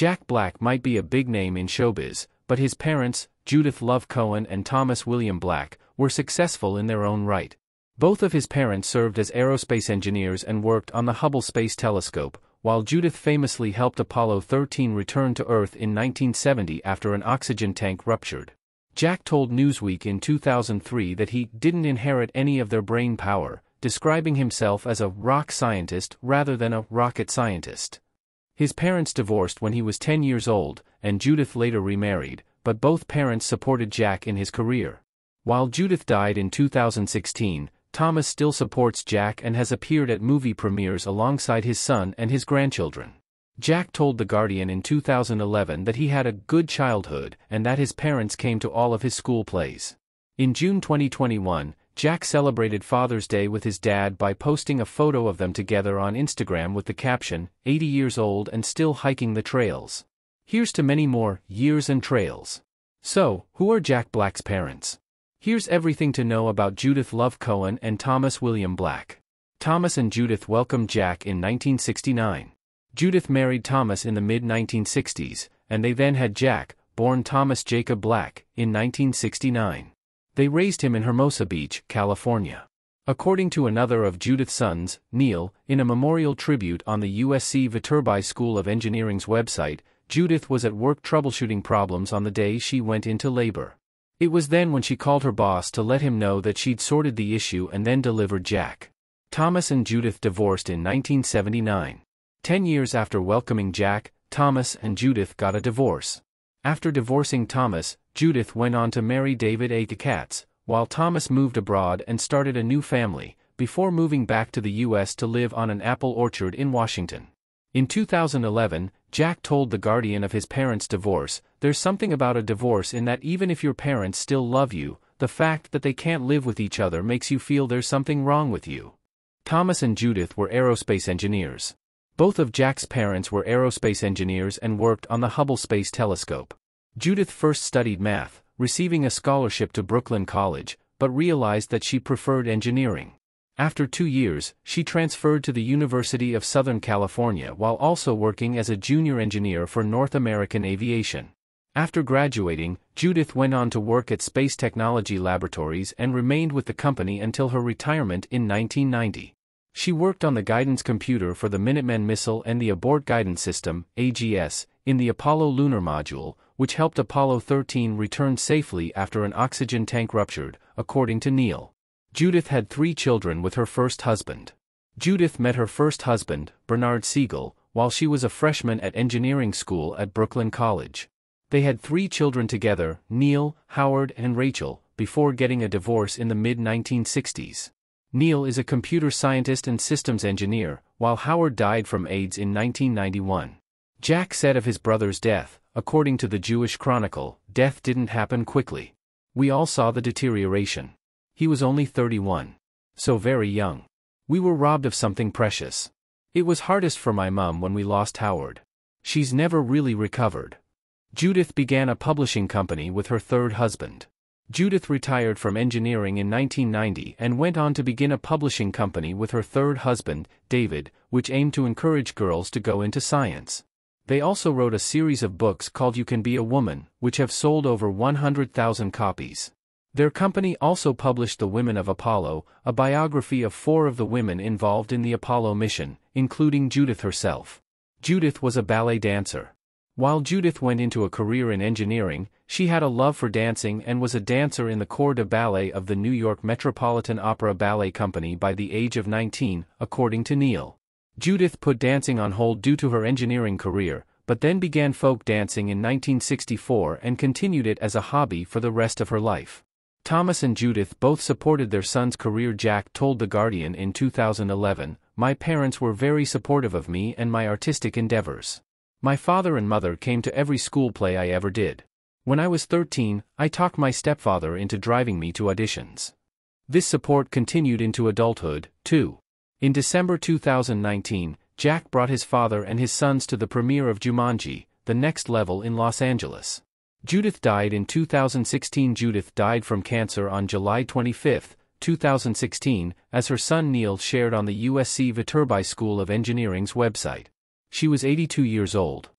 Jack Black might be a big name in showbiz, but his parents, Judith Love Cohen and Thomas William Black, were successful in their own right. Both of his parents served as aerospace engineers and worked on the Hubble Space Telescope, while Judith famously helped Apollo 13 return to Earth in 1970 after an oxygen tank ruptured. Jack told Newsweek in 2003 that he didn't inherit any of their brain power, describing himself as a rock scientist rather than a rocket scientist. His parents divorced when he was 10 years old, and Judith later remarried, but both parents supported Jack in his career. While Judith died in 2016, Thomas still supports Jack and has appeared at movie premieres alongside his son and his grandchildren. Jack told The Guardian in 2011 that he had a good childhood and that his parents came to all of his school plays. In June 2021, Jack celebrated Father's Day with his dad by posting a photo of them together on Instagram with the caption, 80 years old and still hiking the trails. Here's to many more years and trails. So, who are Jack Black's parents? Here's everything to know about Judith Love Cohen and Thomas William Black. Thomas and Judith welcomed Jack in 1969. Judith married Thomas in the mid-1960s, and they then had Jack, born Thomas Jacob Black, in 1969. They raised him in Hermosa Beach, California. According to another of Judith's sons, Neil, in a memorial tribute on the USC Viterbi School of Engineering's website, Judith was at work troubleshooting problems on the day she went into labor. It was then when she called her boss to let him know that she'd sorted the issue and then delivered Jack. Thomas and Judith divorced in 1979. 10 years after welcoming Jack, Thomas and Judith got a divorce. After divorcing Thomas, Judith went on to marry David A. Kacats, while Thomas moved abroad and started a new family, before moving back to the U.S. to live on an apple orchard in Washington. In 2011, Jack told The Guardian of his parents' divorce, "There's something about a divorce in that even if your parents still love you, the fact that they can't live with each other makes you feel there's something wrong with you." Thomas and Judith were aerospace engineers. Both of Jack's parents were aerospace engineers and worked on the Hubble Space Telescope. Judith first studied math, receiving a scholarship to Brooklyn College, but realized that she preferred engineering. After 2 years, she transferred to the University of Southern California while also working as a junior engineer for North American Aviation. After graduating, Judith went on to work at Space Technology Laboratories and remained with the company until her retirement in 1990. She worked on the guidance computer for the Minuteman missile and the Abort Guidance System, AGS, in the Apollo lunar module, which helped Apollo 13 return safely after an oxygen tank ruptured, according to Neil. Judith had 3 children with her first husband. Judith met her first husband, Bernard Siegel, while she was a freshman at engineering school at Brooklyn College. They had 3 children together, Neil, Howard, and Rachel, before getting a divorce in the mid-1960s. Neil is a computer scientist and systems engineer, while Howard died from AIDS in 1991. Jack said of his brother's death, according to the Jewish Chronicle, "Death didn't happen quickly. We all saw the deterioration. He was only 31. So very young. We were robbed of something precious. It was hardest for my mum when we lost Howard. She's never really recovered." Judith began a publishing company with her third husband. Judith retired from engineering in 1990 and went on to begin a publishing company with her third husband, David, which aimed to encourage girls to go into science. They also wrote a series of books called You Can Be a Woman, which have sold over 100,000 copies. Their company also published The Women of Apollo, a biography of 4 of the women involved in the Apollo mission, including Judith herself. Judith was a ballet dancer. While Judith went into a career in engineering, she had a love for dancing and was a dancer in the corps de ballet of the New York Metropolitan Opera Ballet Company by the age of 19, according to Neil. Judith put dancing on hold due to her engineering career, but then began folk dancing in 1964 and continued it as a hobby for the rest of her life. Thomas and Judith both supported their son's career. Jack told The Guardian in 2011, "My parents were very supportive of me and my artistic endeavors. My father and mother came to every school play I ever did. When I was 13, I talked my stepfather into driving me to auditions." This support continued into adulthood, too. In December 2019, Jack brought his father and his sons to the premiere of Jumanji: The Next Level in Los Angeles. Judith died in 2016. Judith died from cancer on July 25, 2016, as her son Neil shared on the USC Viterbi School of Engineering's website. She was 82 years old.